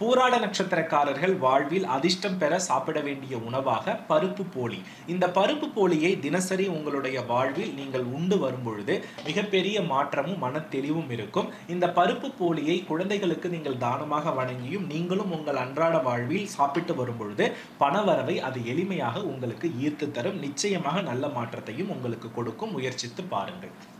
பூராட நட்சத்திரக்காரர்கள் வாழ்வில் அதிர்ஷ்டம் பெற சாப்பிட வேண்டிய உணவாக பருப்பு போலி. இந்த பருப்பு போலியை தினசரி உங்களுடைய வாழ்வில் நீங்கள் உண்டு வரும்பொழுது மிகப்பெரிய மாற்றமும் மன தெளிவும் இருக்கும். இந்த பருப்பு போலியை குழந்தைகளுக்கு நீங்கள் தானமாக வழங்கியும் நீங்களும் உங்கள் அன்றாட வாழ்வில் சாப்பிட்டு வரும்பொழுது பணவரவை அது எளிமையாக உங்களுக்கு ஈர்த்து தரும். நிச்சயமாக நல்ல மாற்றத்தையும் உங்களுக்கு கொடுக்கும். முயற்சித்து பாருங்கள்.